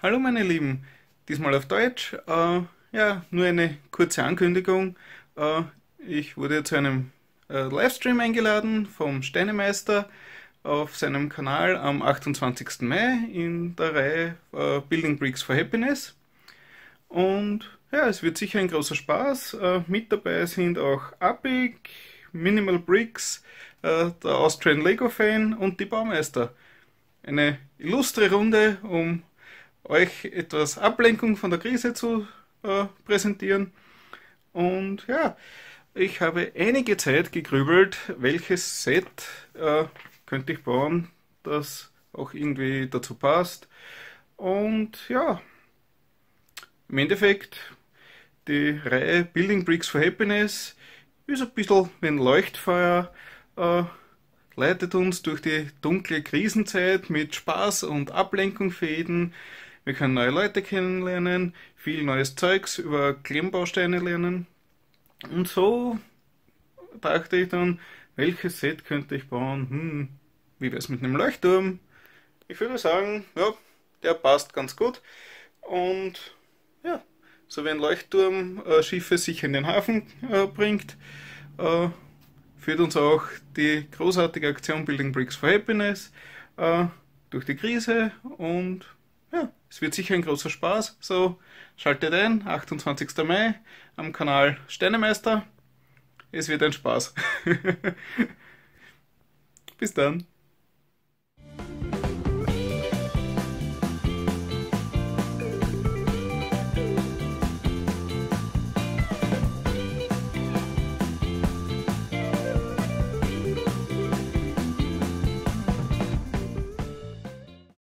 Hallo meine Lieben, diesmal auf Deutsch. Ja, nur eine kurze Ankündigung. Ich wurde zu einem Livestream eingeladen vom Steinemeister auf seinem Kanal am 28. Mai in der Reihe Building Bricks for Happiness. Und ja, es wird sicher ein großer Spaß. Mit dabei sind auch APPIC, Minimal Bricks, der Austrian Lego Fan und die Baumeister. Eine illustre Runde, um euch etwas Ablenkung von der Krise zu präsentieren. Und ja, ich habe einige Zeit gegrübelt, welches Set könnte ich bauen, das auch irgendwie dazu passt. Und ja, im Endeffekt, die Reihe Building Bricks for Happiness ist ein bisschen wie ein Leuchtfeuer, leitet uns durch die dunkle Krisenzeit mit Spaß und Ablenkung für jeden. Wir können neue Leute kennenlernen, viel neues Zeugs über Klemmbausteine lernen. Und so dachte ich dann, welches Set könnte ich bauen? Wie wäre es mit einem Leuchtturm? Ich würde sagen, ja, der passt ganz gut. Und ja, so wie ein Leuchtturm Schiffe sicher in den Hafen bringt, führt uns auch die großartige Aktion Building Bricks for Happiness durch die Krise. Und ja, es wird sicher ein großer Spaß, so schaltet ein, 28. Mai am Kanal Steinemeister. Es wird ein Spaß. Bis dann.